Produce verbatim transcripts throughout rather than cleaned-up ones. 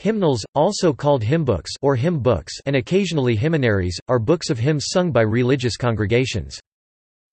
Hymnals, also called hymnbooks or hymn books and occasionally hymnaries, are books of hymns sung by religious congregations.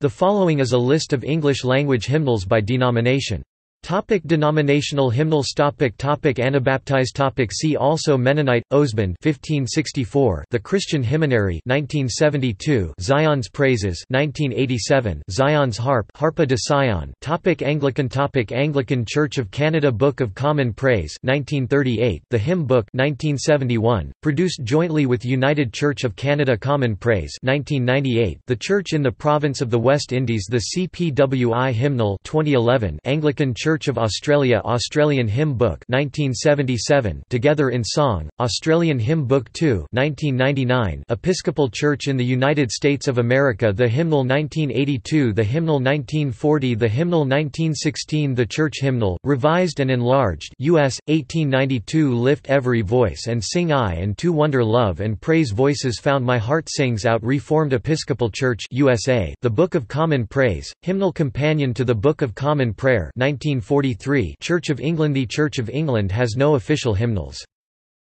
The following is a list of English-language hymnals by denomination. Topic denominational hymnals. Topic topic Anabaptized. Topic see also Mennonite, Osbund fifteen sixty-four, The Christian Hymnary nineteen seventy-two, Zion's Praises nineteen eighty-seven, Zion's Harp, Harpa de Sion. Topic Anglican. Topic Anglican Church of Canada, Book of Common Praise nineteen thirty-eight, The Hymn Book nineteen seventy-one, produced jointly with United Church of Canada. Common Praise nineteen ninety-eight, The Church in the Province of the West Indies, The C P W I Hymnal twenty eleven, Anglican Church Church of Australia, Australian Hymn Book nineteen seventy-seven, Together in Song, Australian Hymn Book two nineteen ninety-nine, Episcopal Church in the United States of America, The Hymnal nineteen eighty-two, The Hymnal nineteen forty, The Hymnal nineteen sixteen, The Church Hymnal, Revised and Enlarged U S, eighteen ninety-two, Lift Every Voice and Sing I and To Wonder Love and Praise Voices Found My Heart Sings Out, Reformed Episcopal Church U S A, The Book of Common Praise, Hymnal Companion to the Book of Common Prayer nineteen forty-three, Church of England. The Church of England has no official hymnals,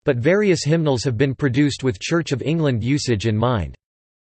but various hymnals have been produced with Church of England usage in mind.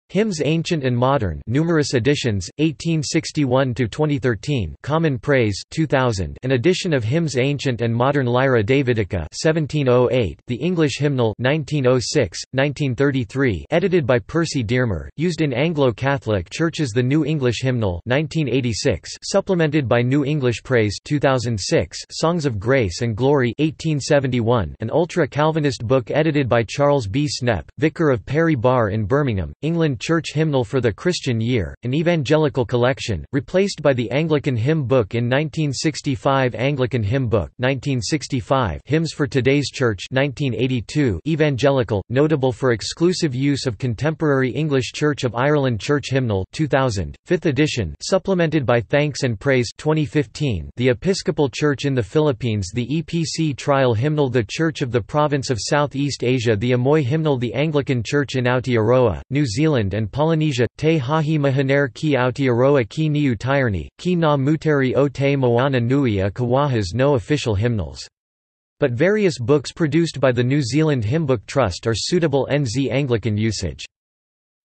Hymns Ancient and Modern, numerous editions, eighteen sixty-one to twenty thirteen, Common Praise two thousand, an edition of Hymns Ancient and Modern, Lyra Davidica seventeen oh eight, The English Hymnal nineteen oh six, nineteen thirty-three, edited by Percy Dearmer, used in Anglo-Catholic churches, The New English Hymnal nineteen eighty-six, supplemented by New English Praise two thousand six, Songs of Grace and Glory eighteen seventy-one, an ultra-Calvinist book edited by Charles B. Snepp, vicar of Perry Bar in Birmingham, England. Church Hymnal for the Christian Year, an evangelical collection, replaced by the Anglican Hymn Book in nineteen sixty-five. Anglican Hymn Book nineteen sixty-five, Hymns for Today's Church nineteen eighty-two, evangelical, notable for exclusive use of contemporary English. Church of Ireland Church Hymnal two thousand, fifth edition, supplemented by Thanks and Praise twenty fifteen, The Episcopal Church in the Philippines, the E P C Trial Hymnal, The Church of the Province of Southeast Asia, the Irmoi Hymnal, the Anglican Church in Aotearoa, New Zealand and Polynesia, Te Hahi Mahaner Ki Aotearoa Ki Niu Tirani, Ki Na Muteri O Te Moana Nui A Kawa. Has no official hymnals, but various books produced by the New Zealand Hymnbook Trust are suitable N Z Anglican usage.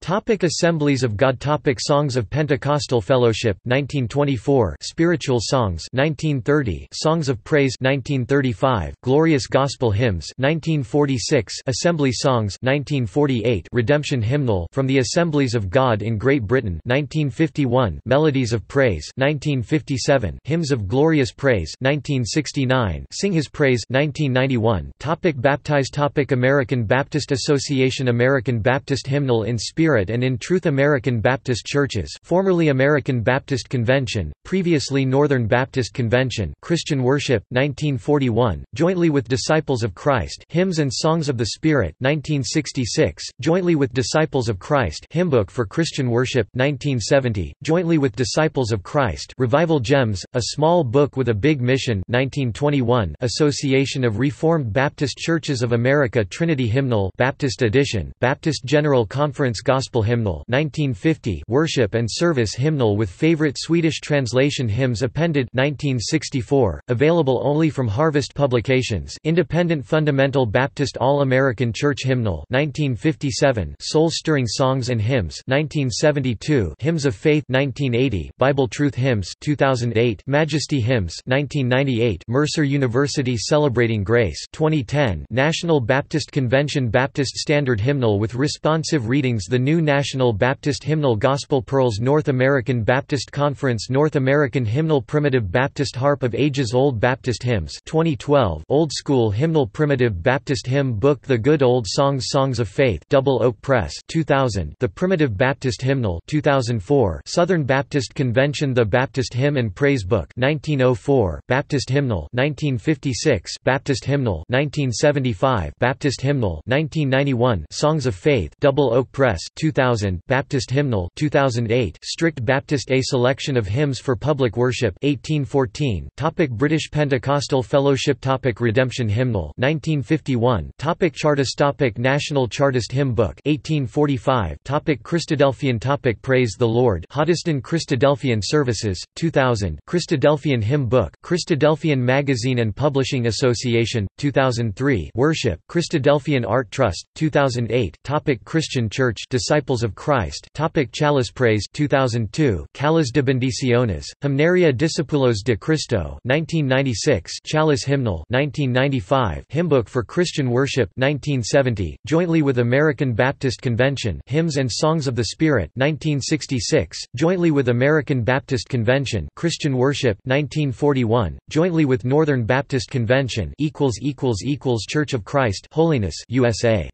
Topic Assemblies of God. Topic Songs of Pentecostal Fellowship nineteen twenty-four, Spiritual Songs nineteen thirty, Songs of Praise nineteen thirty-five, Glorious Gospel Hymns nineteen forty-six, Assembly Songs nineteen forty-eight, Redemption Hymnal from the Assemblies of God in Great Britain nineteen fifty-one, Melodies of Praise nineteen fifty-seven, Hymns of Glorious Praise nineteen sixty-nine, Sing His Praise nineteen ninety-one. Topic Baptized. Topic American Baptist Association. American Baptist Hymnal in Spirit and in Truth. American Baptist Churches, formerly American Baptist Convention, previously Northern Baptist Convention, Christian Worship nineteen forty-one, jointly with Disciples of Christ, Hymns and Songs of the Spirit nineteen sixty-six, jointly with Disciples of Christ, Hymnbook for Christian Worship nineteen seventy, jointly with Disciples of Christ, Revival Gems, A Small Book with a Big Mission nineteen twenty-one, Association of Reformed Baptist Churches of America, Trinity Hymnal Baptist Edition, Baptist General Conference Gospel Hymnal nineteen fifty, Worship and Service Hymnal with Favorite Swedish Translation Hymns Appended nineteen sixty-four, available only from Harvest Publications. Independent Fundamental Baptist All-American Church Hymnal nineteen fifty-seven, Soul-Stirring Songs and Hymns nineteen seventy-two, Hymns of Faith nineteen eighty, Bible Truth Hymns two thousand eight, Majesty Hymns nineteen ninety-eight, Mercer University Celebrating Grace twenty ten, National Baptist Convention Baptist Standard Hymnal with Responsive Readings, The New National Baptist Hymnal, Gospel Pearls. North American Baptist Conference North American Hymnal, Primitive Baptist Harp of Ages, Old Baptist Hymns twenty twelve, Old School Hymnal, Primitive Baptist Hymn Book, The Good Old Songs, Songs of Faith, Double Oak Press two thousand, The Primitive Baptist Hymnal two thousand four, Southern Baptist Convention, The Baptist Hymn and Praise Book nineteen oh four, Baptist Hymnal nineteen fifty-six, Baptist Hymnal nineteen seventy-five, Baptist Hymnal nineteen ninety-one, Songs of Faith, Double Oak Press two thousand Baptist Hymnal two thousand eight Strict Baptist A Selection of Hymns for Public Worship eighteen fourteen Topic British Pentecostal Fellowship Topic Redemption Hymnal nineteen fifty-one Topic Chartist Topic National Chartist Hymn Book eighteen forty-five Topic Christadelphian Topic Praise the Lord Hoddesdon Christadelphian Services two thousand Christadelphian Hymn Book Christadelphian Magazine and Publishing Association two thousand three Worship Christadelphian Art Trust two thousand eight Topic Christian Church Disciples of Christ Topic Chalice Praise two thousand two Calas de Bendiciones Hymnaria Discipulos de Cristo nineteen ninety-six Chalice Hymnal nineteen ninety-five Hymnbook for Christian Worship nineteen seventy jointly with American Baptist Convention Hymns and Songs of the Spirit nineteen sixty-six jointly with American Baptist Convention Christian Worship nineteen forty-one jointly with Northern Baptist Convention equals equals equals Church of Christ Holiness U S A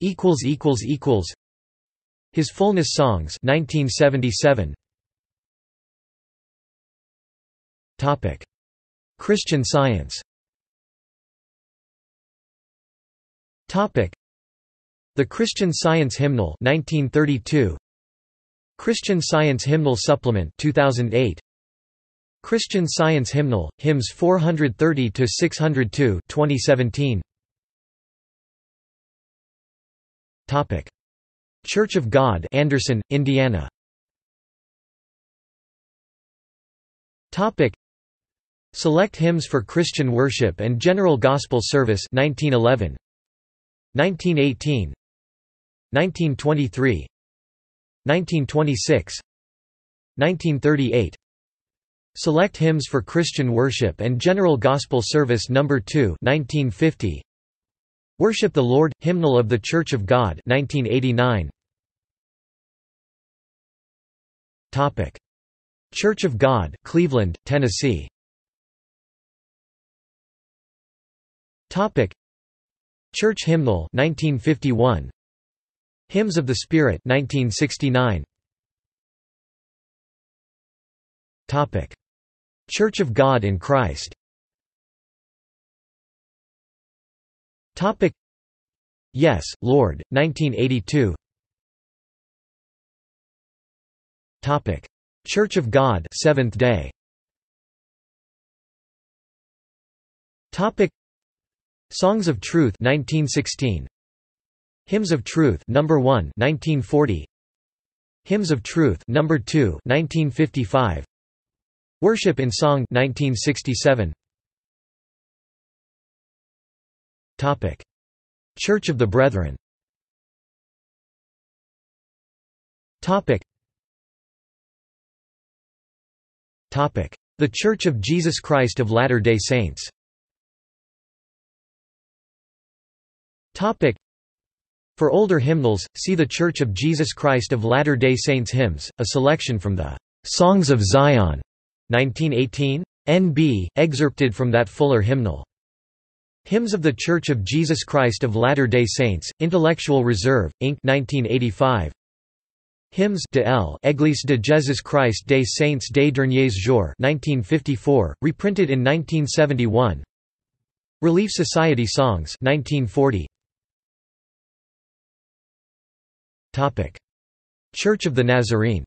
equals equals equals His Fullness Songs nineteen seventy-seven Topic Christian Science Topic The Christian Science Hymnal nineteen thirty-two Christian Science Hymnal Supplement two thousand eight Christian Science Hymnal Hymns four thirty to six oh two twenty seventeen Topic Church of God Anderson Indiana Topic Select Hymns for Christian Worship and General Gospel Service nineteen eleven nineteen eighteen nineteen twenty-three nineteen twenty-six nineteen thirty-eight Select Hymns for Christian Worship and General Gospel Service number two nineteen fifty Worship the Lord Hymnal of the Church of God nineteen eighty-nine Topic Church of God Cleveland Tennessee Topic Church Hymnal nineteen fifty-one Hymns of the Spirit nineteen sixty-nine Topic Church of God in Christ Topic Yes Lord nineteen eighty-two Topic Church of God Seventh Day Topic Songs of Truth nineteen sixteen Hymns of Truth number one nineteen forty Hymns of Truth number two nineteen fifty-five Worship in Song nineteen sixty-seven Topic Church of the Brethren Topic Topic The Church of Jesus Christ of Latter-day Saints Topic For older hymnals, see the Church of Jesus Christ of Latter-day Saints hymns, a selection from the Songs of Zion, nineteen eighteen, N B, excerpted from that fuller hymnal. Hymns of the Church of Jesus Christ of Latter-day Saints, Intellectual Reserve, Incorporated, nineteen eighty-five. Hymns de l'Église de Jésus Christ des Saints des Derniers Jours, nineteen fifty-four, reprinted in nineteen seventy-one. Relief Society Songs, nineteen forty. Topic Church of the Nazarene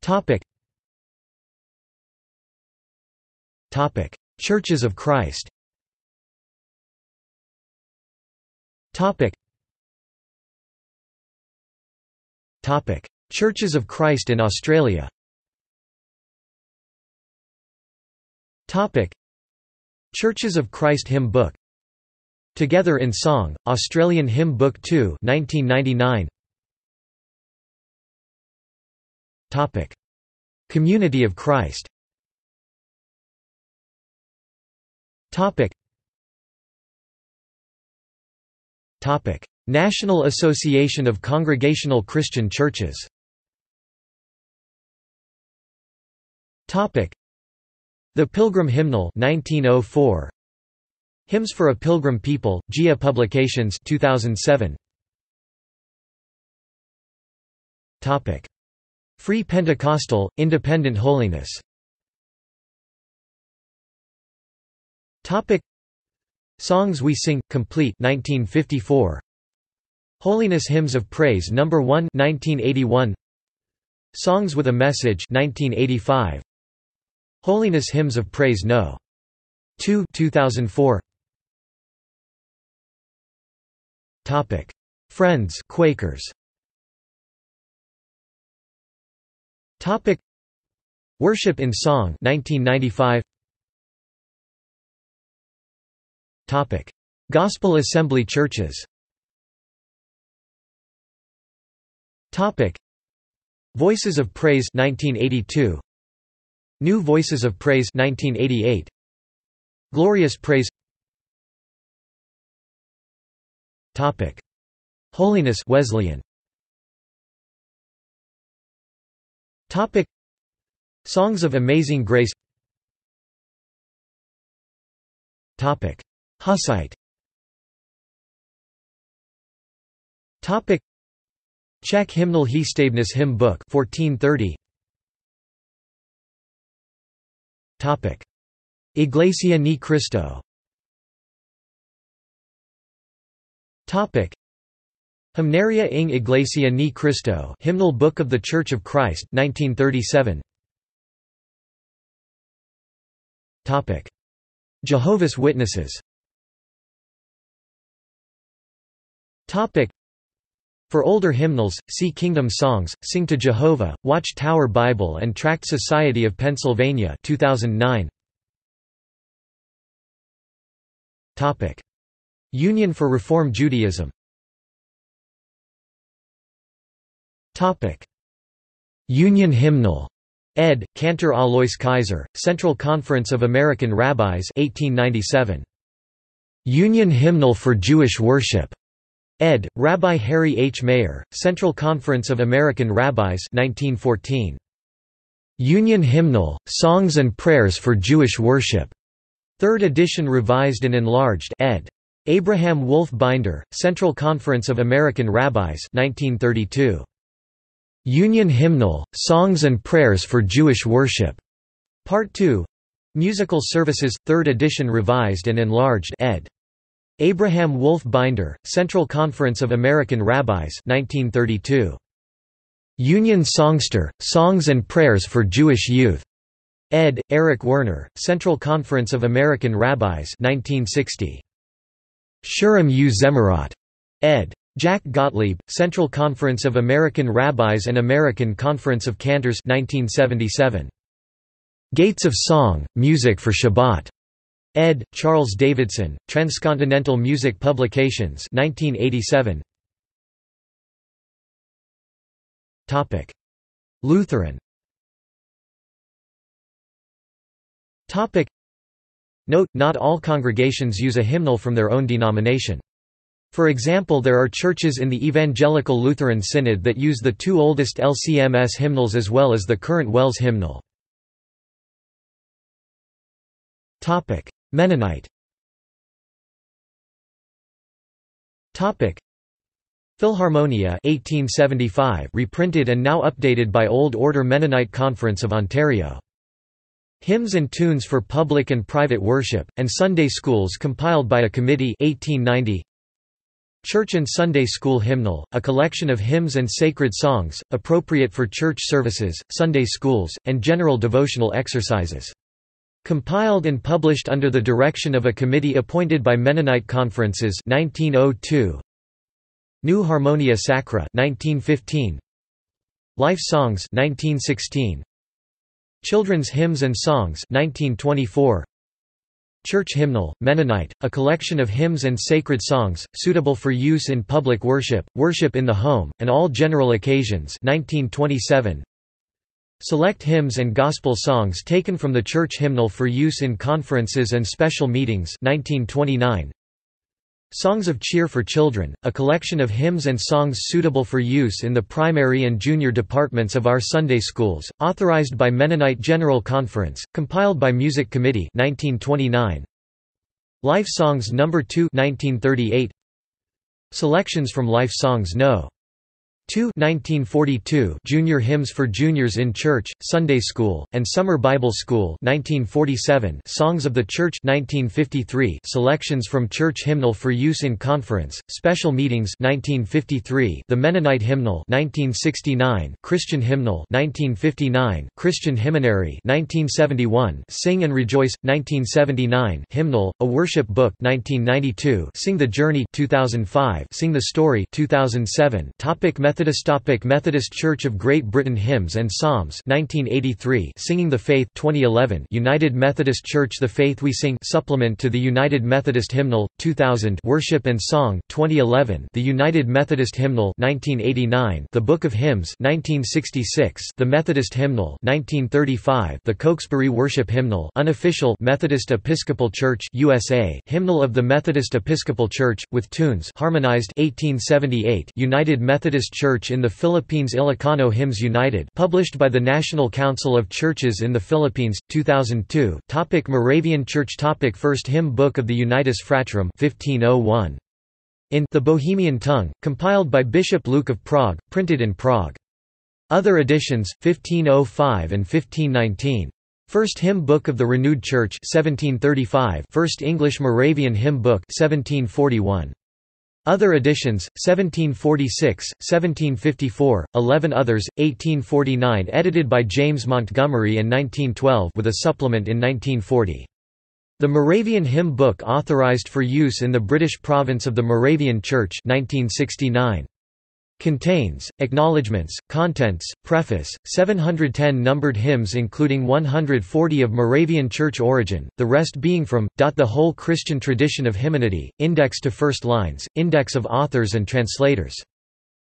Topic Topic Churches of Christ Topic Topic Churches of Christ in Australia Topic Churches of Christ Hymn Book Together in Song, Australian Hymn Book two nineteen ninety-nine. Topic Community of Christ Topic Topic National Association of Congregational Christian Churches Topic The Pilgrim Hymnal nineteen oh four Hymns for a Pilgrim People, G I A Publications two thousand seven. Topic Free Pentecostal Independent Holiness. Topic Songs We Sing Complete nineteen fifty-four. Holiness Hymns of Praise number one nineteen eighty-one, Songs with a Message nineteen eighty-five, Holiness Hymns of Praise number two two thousand four. Topic: Friends Quakers. Topic: Worship in Song nineteen ninety-five. Topic: Gospel Assembly Churches. Topic: Voices of Praise nineteen eighty-two, New Voices of Praise nineteen eighty-eight, Glorious Praise. Topic: Holiness Wesleyan. Topic: Songs of Amazing Grace. Topic: Hussite. Topic: Czech Hymnal Hestabness Hymn Book fourteen thirty. Topic: Iglesia ni Cristo. Topic: Hymnaria ing Iglesia ni Cristo, Hymnal Book of the Church of Christ, nineteen thirty-seven. Topic: Jehovah's Witnesses. Topic: For older hymnals, see Kingdom Songs, Sing to Jehovah, Watch Tower Bible and Tract Society of Pennsylvania, two thousand nine. Topic: Union for Reform Judaism. Topic: Union Hymnal, ed. Cantor Alois Kaiser, Central Conference of American Rabbis, eighteen ninety-seven. Union Hymnal for Jewish Worship, ed. Rabbi Harry H. Mayer, Central Conference of American Rabbis, nineteen fourteen. Union Hymnal, Songs and Prayers for Jewish Worship, third edition revised and enlarged, ed. Abraham Wolf Binder, Central Conference of American Rabbis, nineteen thirty-two. Union Hymnal, Songs and Prayers for Jewish Worship, Part two, Musical Services, third edition revised and enlarged, ed. Abraham Wolf Binder, Central Conference of American Rabbis, nineteen thirty-two. Union Songster, Songs and Prayers for Jewish Youth, ed. Eric Werner, Central Conference of American Rabbis, nineteen sixty. Shuram U Zemirot, ed. Jack Gottlieb, Central Conference of American Rabbis and American Conference of Cantors, nineteen seventy-seven. Gates of Song, Music for Shabbat, ed. Charles Davidson, Transcontinental Music Publications, nineteen eighty-seven. Topic: Lutheran. Topic: Note, not all congregations use a hymnal from their own denomination. For example, there are churches in the Evangelical Lutheran Synod that use the two oldest L C M S hymnals as well as the current Wells hymnal. Topic: Mennonite. Topic: Philharmonia eighteen seventy-five, reprinted and now updated by Old Order Mennonite Conference of Ontario. Hymns and Tunes for Public and Private Worship, and Sunday Schools compiled by a committee eighteen ninety. Church and Sunday School Hymnal, a collection of hymns and sacred songs, appropriate for church services, Sunday schools, and general devotional exercises. Compiled and published under the direction of a committee appointed by Mennonite Conferences nineteen oh two. New Harmonia Sacra nineteen fifteen. Life Songs nineteen sixteen. Children's Hymns and Songs nineteen twenty-four. Church Hymnal, Mennonite, a collection of hymns and sacred songs, suitable for use in public worship, worship in the home, and all general occasions nineteen twenty-seven. Select hymns and gospel songs taken from the Church Hymnal for use in conferences and special meetings nineteen twenty-nine. Songs of Cheer for Children, a collection of hymns and songs suitable for use in the primary and junior departments of our Sunday schools, authorized by Mennonite General Conference, compiled by Music Committee nineteen twenty-nine. Life Songs number two nineteen thirty-eight. Selections from Life Songs number nineteen forty-two Junior Hymns for Juniors in Church, Sunday School, and Summer Bible School nineteen forty-seven Songs of the Church nineteen fifty-three Selections from Church Hymnal for Use in Conference, Special Meetings nineteen fifty-three The Mennonite Hymnal nineteen sixty-nine Christian Hymnal nineteen fifty-nine Christian Hymnary nineteen seventy-one Sing and Rejoice nineteen seventy-nine Hymnal, A Worship Book nineteen ninety-two Sing the Journey two thousand five Sing the Story two thousand seven Topic Methodist Topic Methodist Church of Great Britain Hymns and Psalms nineteen eighty-three Singing the Faith twenty eleven United Methodist Church The Faith We Sing supplement to the United Methodist Hymnal two thousand Worship and Song twenty eleven The United Methodist Hymnal nineteen eighty-nine The Book of Hymns nineteen sixty-six The Methodist Hymnal nineteen thirty-five The Cokesbury Worship Hymnal Unofficial Methodist Episcopal Church U S A Hymnal of the Methodist Episcopal Church with tunes harmonized eighteen seventy-eight United Methodist Church in the Philippines Ilocano Hymns United published by the National Council of Churches in the Philippines two thousand two Topic Moravian Church Topic First Hymn Book of the Unitas Fratrum fifteen oh one in the Bohemian tongue compiled by Bishop Luke of Prague printed in Prague Other editions fifteen oh five and fifteen nineteen First Hymn Book of the Renewed Church seventeen thirty-five First English Moravian Hymn Book seventeen forty-one Other editions, seventeen forty-six, seventeen fifty-four, eleven others, eighteen forty-nine edited by James Montgomery in nineteen twelve with a supplement in nineteen forty. The Moravian Hymn Book authorized for use in the British province of the Moravian Church nineteen sixty-nine. Contains, acknowledgements, contents, preface, seven hundred ten numbered hymns including one hundred forty of Moravian Church origin, the rest being from, the whole Christian tradition of hymnody, index to first lines, index of authors and translators.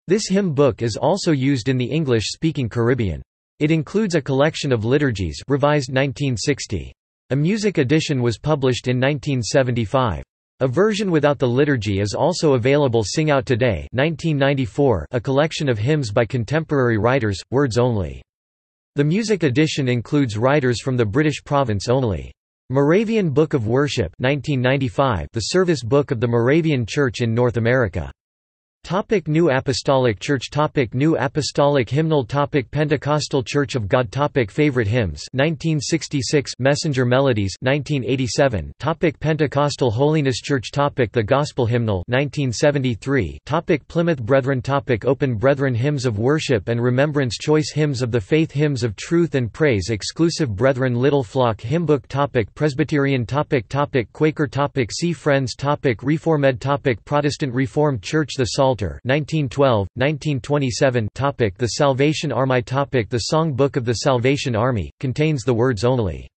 This hymn book is also used in the English-speaking Caribbean. It includes a collection of liturgies revised nineteen sixty. A music edition was published in nineteen seventy-five. A version without the liturgy is also available Sing Out Today nineteen ninety-four, a collection of hymns by contemporary writers, words only. The music edition includes writers from the British province only. Moravian Book of Worship nineteen ninety-five, the service book of the Moravian Church in North America. Topic New Apostolic Church Topic New Apostolic Hymnal Topic Pentecostal Church of God Topic Favorite Hymns nineteen sixty-six Messenger Melodies nineteen eighty-seven Topic Pentecostal Holiness Church Topic The Gospel Hymnal nineteen seventy-three Topic Plymouth Brethren Topic Open Brethren Hymns of Worship and Remembrance Choice Hymns of the Faith Hymns of Truth and Praise Exclusive Brethren Little Flock Hymnbook Topic Presbyterian Topic Topic Quaker Topic See Friends Topic Reformed Topic Protestant Reformed Church The Psalter nineteen twelve, nineteen twenty-seven Topic The Salvation Army Topic The Song Book of the Salvation Army, contains the words only.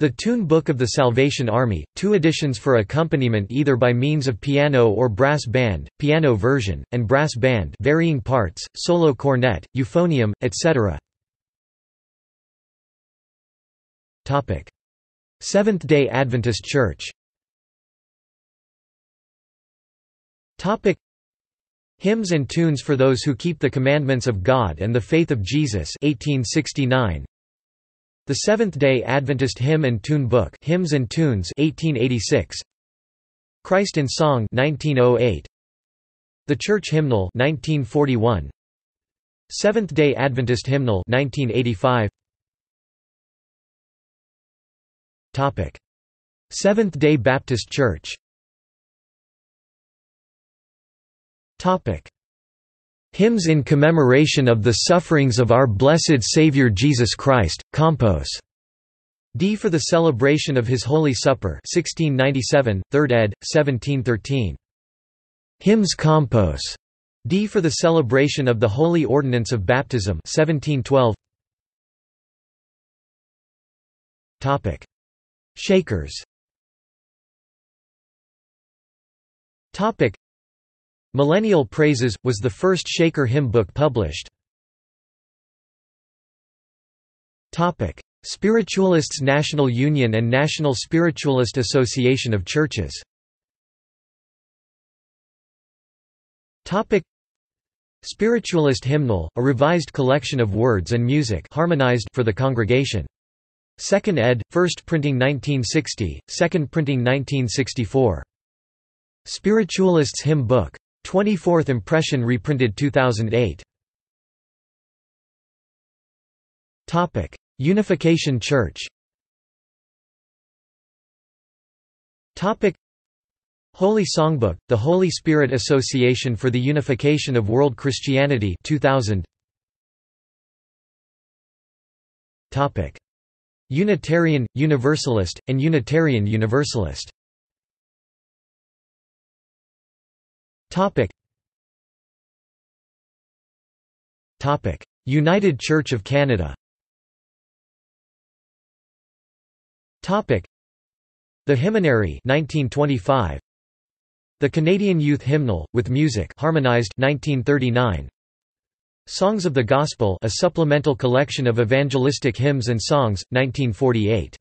The Tune Book of the Salvation Army, two editions for accompaniment either by means of piano or brass band, piano version, and brass band varying parts, solo cornet, euphonium, et cetera. Topic Seventh-day Adventist Church Topic. Hymns and Tunes for Those Who Keep the Commandments of God and the Faith of Jesus eighteen sixty-nine The Seventh-day Adventist Hymn and Tune Book Hymns and Tunes eighteen eighty-six Christ in Song nineteen oh eight The Church Hymnal nineteen forty-one Seventh-day Adventist Hymnal nineteen eighty-five Topic Seventh-day Baptist Church Topic. Hymns in commemoration of the sufferings of our blessed Savior Jesus Christ, Compos. D for the celebration of His Holy Supper, sixteen ninety-seven, third ed., seventeen thirteen. Hymns Compos. D for the celebration of the Holy Ordinance of Baptism, seventeen twelve. Topic. Shakers. Topic. Millennial Praises, was the first Shaker hymn book published. Spiritualists National Union and National Spiritualist Association of Churches Spiritualist Hymnal, a revised collection of words and music harmonized for the congregation. Second ed., first printing nineteen sixty, second printing nineteen sixty-four. Spiritualists Hymn Book twenty-fourth Impression, reprinted two thousand eight. Topic: Unification Church. Topic: Holy Songbook, The Holy Spirit Association for the Unification of World Christianity, two thousand. Topic: Unitarian, Universalist, and Unitarian Universalist. Topic. Topic. United Church of Canada. Topic. The Hymnary, nineteen twenty-five. The Canadian Youth Hymnal with Music, harmonized, nineteen thirty-nine. Songs of the Gospel, a supplemental collection of evangelistic hymns and songs, nineteen forty-eight.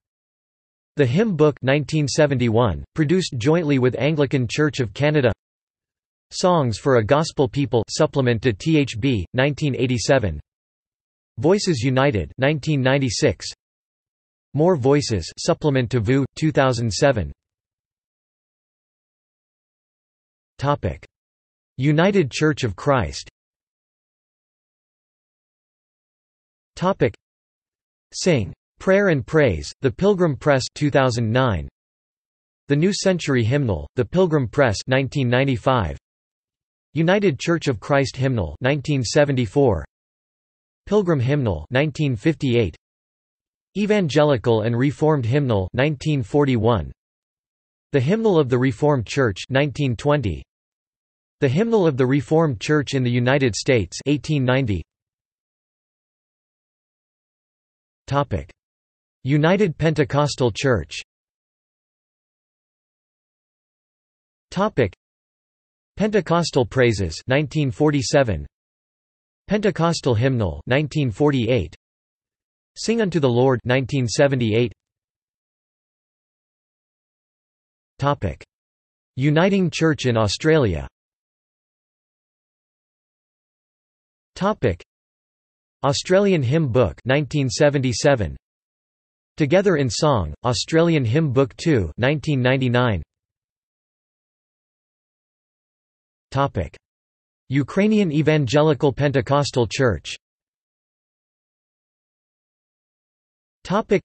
The Hymn Book, nineteen seventy-one, produced jointly with Anglican Church of Canada. Songs for a Gospel People, supplement to T H B, nineteen eighty-seven. Voices United, nineteen ninety-six. More Voices, supplement to V U, two thousand seven. Topic: United Church of Christ. Topic: Sing, Prayer and Praise, The Pilgrim Press, two thousand nine. The New Century Hymnal, The Pilgrim Press, nineteen ninety-five. United Church of Christ Hymnal, nineteen seventy-four. Pilgrim Hymnal, nineteen fifty-eight. Evangelical and Reformed Hymnal, nineteen forty-one. The Hymnal of the Reformed Church, nineteen twenty. The Hymnal of the Reformed Church in the United States, eighteen ninety. Topic: United Pentecostal Church. Topic: Pentecostal Praises, nineteen forty-seven. Pentecostal Hymnal, nineteen forty-eight. Sing Unto the Lord, nineteen seventy-eight. Topic: Uniting Church in Australia. Topic: Australian Hymn Book, nineteen seventy-seven. Together in Song, Australian Hymn Book two, nineteen ninety-nine. Topic: Ukrainian Evangelical Pentecostal Church. Topic: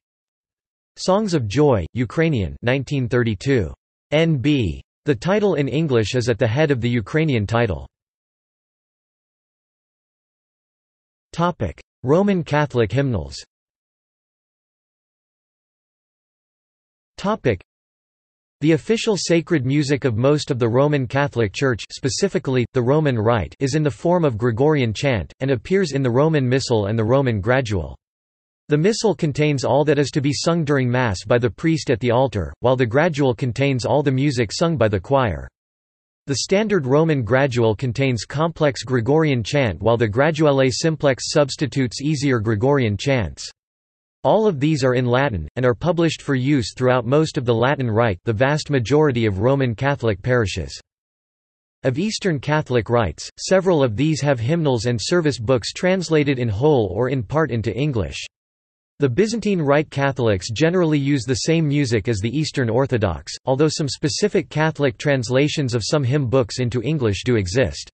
Songs of Joy, Ukrainian, nineteen thirty-two. N B. The title in English is at the head of the Ukrainian title. Topic: Roman Catholic Hymnals. Topic: The official sacred music of most of the Roman Catholic Church, specifically the Roman Rite, is in the form of Gregorian chant and appears in the Roman Missal and the Roman Graduale. The Missal contains all that is to be sung during Mass by the priest at the altar, while the Graduale contains all the music sung by the choir. The standard Roman Graduale contains complex Gregorian chant, while the Graduale simplex substitutes easier Gregorian chants. All of these are in Latin, and are published for use throughout most of the Latin Rite, the vast majority of Roman Catholic parishes. Of Eastern Catholic rites, several of these have hymnals and service books translated in whole or in part into English. The Byzantine Rite Catholics generally use the same music as the Eastern Orthodox, although some specific Catholic translations of some hymn books into English do exist.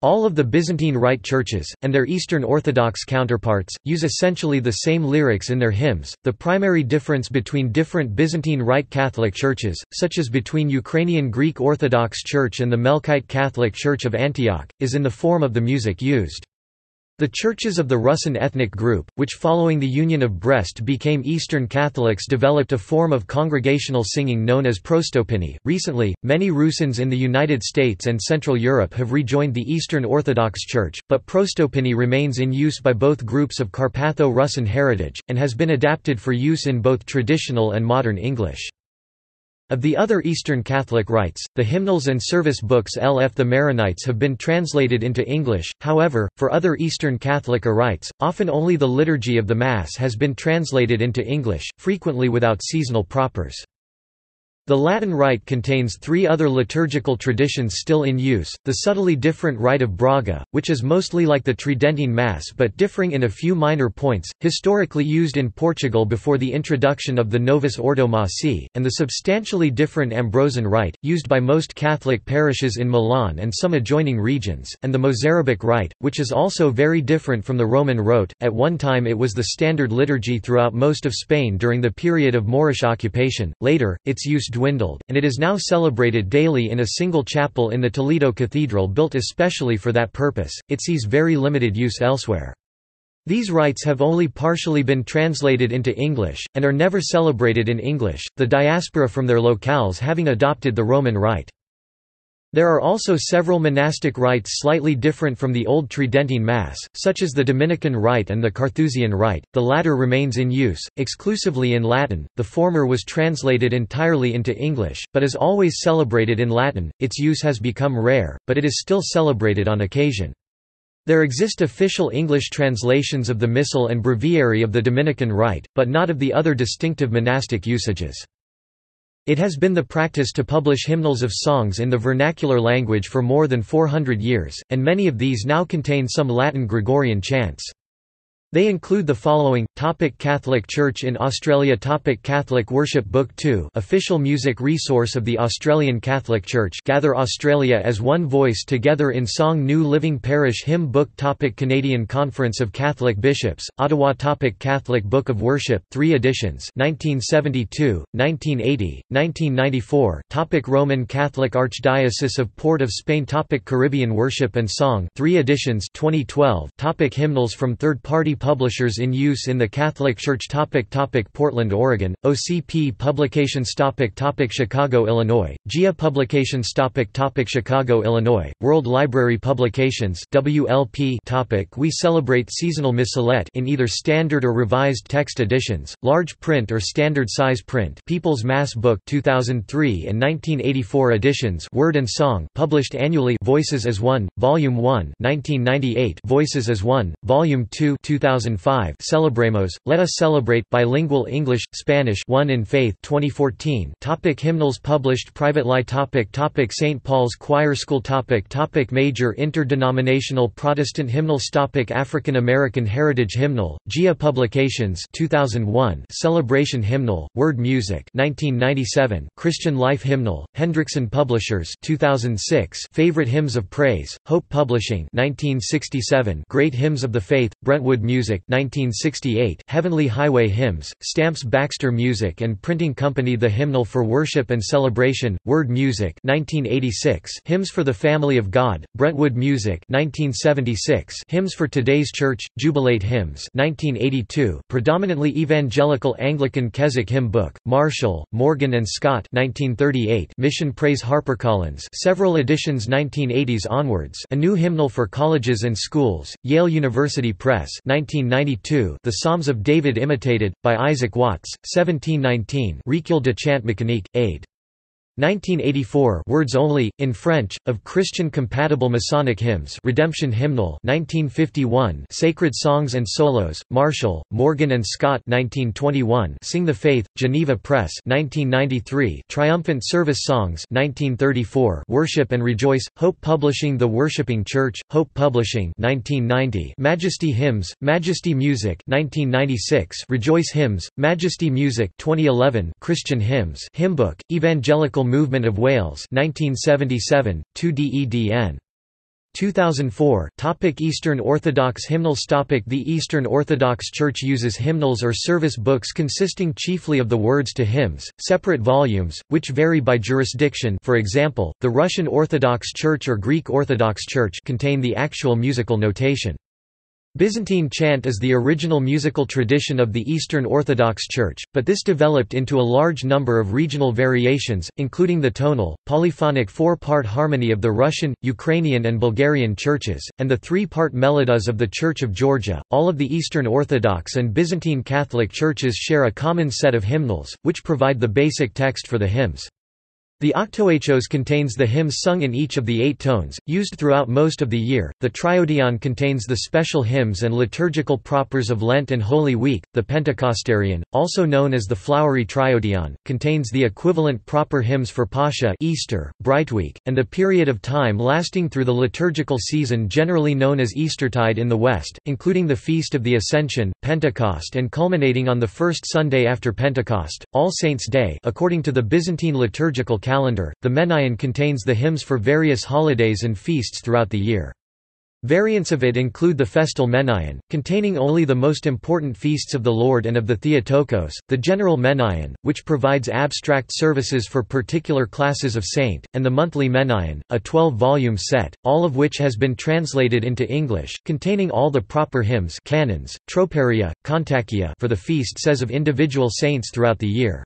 All of the Byzantine Rite churches, and their Eastern Orthodox counterparts, use essentially the same lyrics in their hymns. The primary difference between different Byzantine Rite Catholic churches, such as between Ukrainian Greek Orthodox Church and the Melkite Catholic Church of Antioch, is in the form of the music used. The churches of the Russian ethnic group, which following the Union of Brest became Eastern Catholics, developed a form of congregational singing known as prostopini. Recently, many Rusins in the United States and Central Europe have rejoined the Eastern Orthodox Church, but prostopini remains in use by both groups of Carpatho-Russian heritage, and has been adapted for use in both traditional and modern English. Of the other Eastern Catholic rites, the hymnals and service books L F the Maronites have been translated into English. However, for other Eastern Catholic rites, often only the liturgy of the Mass has been translated into English, frequently without seasonal propers. The Latin Rite contains three other liturgical traditions still in use, the subtly different Rite of Braga, which is mostly like the Tridentine Mass but differing in a few minor points, historically used in Portugal before the introduction of the Novus Ordo Missae, and the substantially different Ambrosian Rite, used by most Catholic parishes in Milan and some adjoining regions, and the Mozarabic Rite, which is also very different from the Roman Rite. At one time it was the standard liturgy throughout most of Spain during the period of Moorish occupation, later, its use dwindled, and it is now celebrated daily in a single chapel in the Toledo Cathedral built especially for that purpose. It sees very limited use elsewhere. These rites have only partially been translated into English, and are never celebrated in English, the diaspora from their locales having adopted the Roman Rite. There are also several monastic rites slightly different from the Old Tridentine Mass, such as the Dominican Rite and the Carthusian Rite. The latter remains in use, exclusively in Latin, the former was translated entirely into English, but is always celebrated in Latin. Its use has become rare, but it is still celebrated on occasion. There exist official English translations of the Missal and Breviary of the Dominican Rite, but not of the other distinctive monastic usages. It has been the practice to publish hymnals of songs in the vernacular language for more than four hundred years, and many of these now contain some Latin Gregorian chants. They include the following. Topic Catholic Church in Australia. Topic Catholic Worship Book two, official music resource of the Australian Catholic Church. Gather Australia as one voice together in song. New Living Parish Hymn Book. Topic Canadian Conference of Catholic Bishops, Ottawa. Topic Catholic Book of Worship, three editions, nineteen seventy-two, nineteen eighty, nineteen ninety-four. Topic Roman Catholic Archdiocese of Port of Spain. Topic Caribbean Worship and Song, three editions, twenty twelve. Topic Hymnals from third-party publishers in use in the Catholic Church. Topic Topic Portland, Oregon, O C P Publications. Topic Topic Chicago, Illinois, G I A Publications. Topic Topic Chicago, Illinois, World Library Publications, W L P. Topic We celebrate seasonal missalette in either standard or revised text editions, large print or standard size print. People's Mass Book, two thousand three and nineteen eighty-four editions, Word and Song, published annually. Voices as One, Volume one, nineteen ninety-eight. Voices as One, Volume two, two thousand five. Celebremos, Let Us Celebrate, bilingual English, Spanish, One in Faith, twenty fourteen. Topic Hymnals published privately. Topic Topic Saint Paul's Choir School. Topic Topic Major interdenominational Protestant hymnals. Topic African American Heritage Hymnal, G I A Publications, two thousand one. Celebration Hymnal, Word Music, nineteen ninety-seven. Christian Life Hymnal, Hendrickson Publishers, two thousand six. Favorite Hymns of Praise, Hope Publishing, nineteen sixty-seven. Great Hymns of the Faith, Brentwood Music, nineteen sixty-eight. Heavenly Highway Hymns, Stamps Baxter Music and Printing Company. The Hymnal for Worship and Celebration, Word Music, nineteen eighty-six. Hymns for the Family of God, Brentwood Music, nineteen seventy-six. Hymns for Today's Church, Jubilate Hymns, nineteen eighty-two. Predominantly Evangelical Anglican Keswick Hymn Book, Marshall, Morgan and Scott, nineteen thirty-eight. Mission Praise, HarperCollins, several editions, nineteen eighties onwards. A New Hymnal for Colleges and Schools, Yale University Press, nineteen ninety-two. The Psalms of David imitated, by Isaac Watts, seventeen nineteen. Recueil de Chant Mécanique, ed. nineteen eighty-four. Words Only, in French, of Christian Compatible Masonic Hymns, Redemption Hymnal, nineteen fifty-one. Sacred Songs and Solos, Marshall, Morgan and Scott, nineteen twenty-one. Sing the Faith, Geneva Press, nineteen ninety-three. Triumphant Service Songs, nineteen thirty-four. Worship and Rejoice, Hope Publishing. The Worshipping Church, Hope Publishing, nineteen ninety. Majesty Hymns, Majesty Music, nineteen ninety-six. Rejoice Hymns, Majesty Music, twenty eleven. Christian Hymns, Hymnbook, Evangelical Movement of Wales, nineteen seventy-seven, two D E D N. two thousand four. Topic Eastern Orthodox hymnals. Topic The Eastern Orthodox Church uses hymnals or service books consisting chiefly of the words to hymns, separate volumes, which vary by jurisdiction. For example, the Russian Orthodox Church or Greek Orthodox Church contain the actual musical notation. Byzantine chant is the original musical tradition of the Eastern Orthodox Church, but this developed into a large number of regional variations, including the tonal, polyphonic four-part harmony of the Russian, Ukrainian and Bulgarian churches, and the three-part melodies of the Church of Georgia. All of the Eastern Orthodox and Byzantine Catholic churches share a common set of hymnals, which provide the basic text for the hymns. The Octoechos contains the hymns sung in each of the eight tones, used throughout most of the year, the Triodion contains the special hymns and liturgical propers of Lent and Holy Week, the Pentecostarian, also known as the Flowery Triodion, contains the equivalent proper hymns for Pascha, Easter, Brightweek, and the period of time lasting through the liturgical season generally known as Eastertide in the West, including the Feast of the Ascension, Pentecost and culminating on the first Sunday after Pentecost, All Saints' Day according to the Byzantine liturgical calendar. Calendar. The Menaion contains the hymns for various holidays and feasts throughout the year. Variants of it include the Festal Menaion, containing only the most important feasts of the Lord and of the Theotokos, the General Menaion, which provides abstract services for particular classes of saint, and the Monthly Menaion, a twelve-volume set, all of which has been translated into English, containing all the proper hymns canons, troparia, kontakia for the feast says of individual saints throughout the year.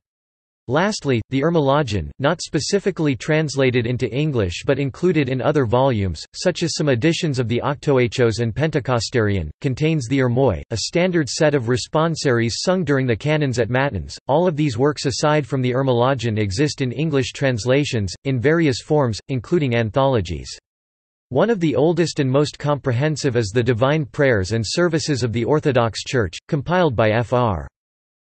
Lastly, the Ermologion, not specifically translated into English but included in other volumes, such as some editions of the Octoechos and Pentecostarian, contains the Irmoi, a standard set of responsaries sung during the canons at Matins. All of these works aside from the Ermologion exist in English translations, in various forms, including anthologies. One of the oldest and most comprehensive is the Divine Prayers and Services of the Orthodox Church, compiled by Fr.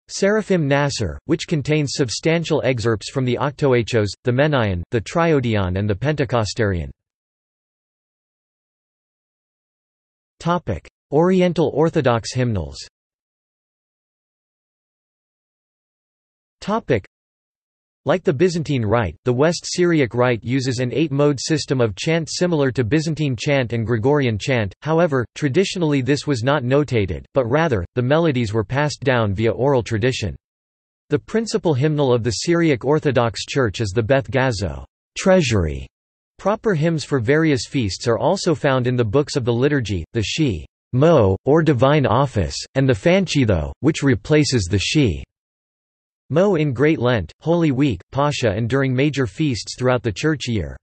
Seraphim Nasser, which contains substantial excerpts from the Octoechos, the Menaion, the Triodion and the Pentecostarian. Oriental Orthodox hymnals. Like the Byzantine Rite, the West Syriac Rite uses an eight-mode system of chant similar to Byzantine chant and Gregorian chant, however, traditionally this was not notated, but rather, the melodies were passed down via oral tradition. The principal hymnal of the Syriac Orthodox Church is the Beth-Gazo treasury. Proper hymns for various feasts are also found in the Books of the Liturgy, the Shi Mo, or Divine Office, and the Fanchitho, which replaces the Shi Mo in Great Lent, Holy Week, Pascha and during major feasts throughout the church year.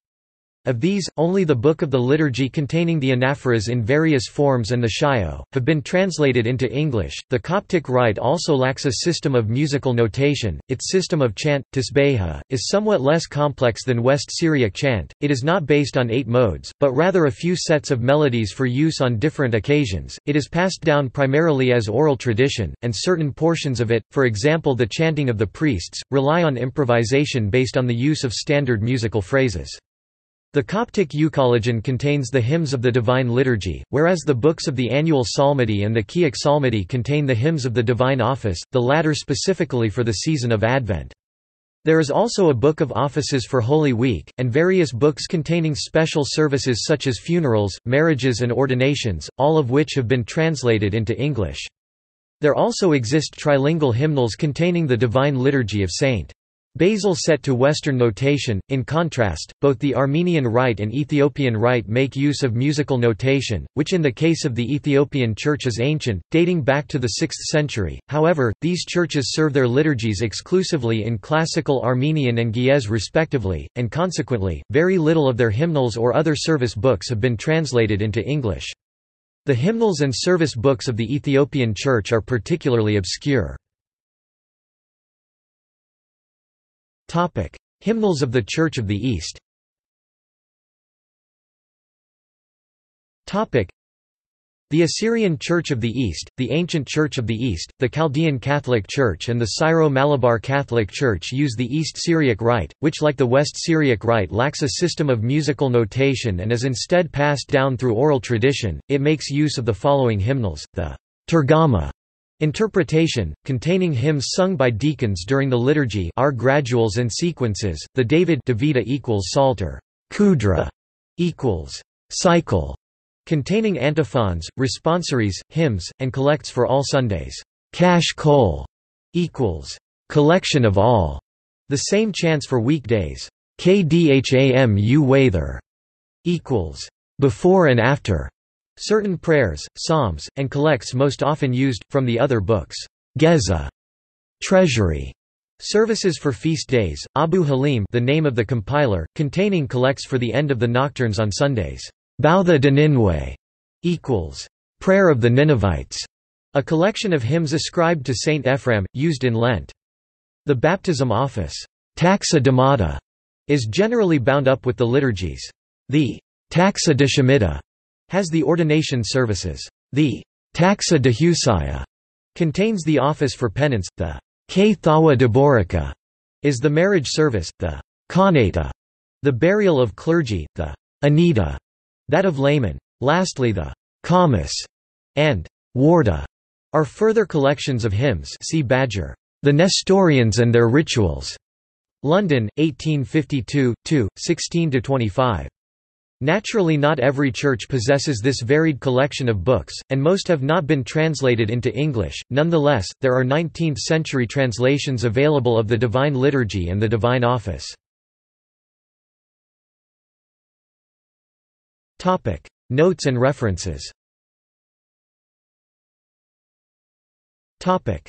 Of these, only the Book of the Liturgy containing the anaphoras in various forms and the Shio, have been translated into English. The Coptic Rite also lacks a system of musical notation. Its system of chant, tisbeha, is somewhat less complex than West Syriac chant. It is not based on eight modes, but rather a few sets of melodies for use on different occasions. It is passed down primarily as oral tradition, and certain portions of it, for example the chanting of the priests, rely on improvisation based on the use of standard musical phrases. The Coptic Euchologion contains the hymns of the Divine Liturgy, whereas the books of the Annual Psalmody and the Chiac Psalmody contain the hymns of the Divine Office, the latter specifically for the season of Advent. There is also a Book of Offices for Holy Week, and various books containing special services such as funerals, marriages and ordinations, all of which have been translated into English. There also exist trilingual hymnals containing the Divine Liturgy of Saint Basil set to Western notation. In contrast, both the Armenian Rite and Ethiopian Rite make use of musical notation, which in the case of the Ethiopian Church is ancient, dating back to the sixth century. However, these churches serve their liturgies exclusively in classical Armenian and Ge'ez respectively, and consequently, very little of their hymnals or other service books have been translated into English. The hymnals and service books of the Ethiopian Church are particularly obscure. Topic: Hymnals of the Church of the East. Topic: The Assyrian Church of the East, the Ancient Church of the East, the Chaldean Catholic Church and the Syro-Malabar Catholic Church use the East Syriac Rite, which like the West Syriac Rite lacks a system of musical notation and is instead passed down through oral tradition. It makes use of the following hymnals: the Targama interpretation, containing hymns sung by deacons during the liturgy, our graduals and sequences, the David Davida equals Psalter, Kudra equals cycle, containing antiphons, responsories, hymns, and collects for all Sundays, Cash Kol equals collection of all, the same chants for weekdays, K D H A M U Wather equals before and after. Certain prayers, psalms, and collects most often used, from the other books, Geza, treasury, services for feast days, Abu Halim the name of the compiler, containing collects for the end of the nocturnes on Sundays, Bautha de Ninwe, equals, prayer of the Ninevites, a collection of hymns ascribed to Saint Ephraim, used in Lent. The baptism office, Taxa Damata, is generally bound up with the liturgies. The Taxa de Shemitah has the ordination services. The Taxa de Husaia contains the office for penance. The Ke Thawa Deborika is the marriage service. The Konata, the burial of clergy. The Anita, that of laymen. Lastly, the Kamas and Warda are further collections of hymns. See Badger. The Nestorians and Their Rituals. London, eighteen fifty-two, two, sixteen to twenty-five. Naturally, not every church possesses this varied collection of books, and most have not been translated into English. Nonetheless, there are nineteenth-century translations available of the Divine Liturgy and the Divine Office. Topic: Notes and references. Topic: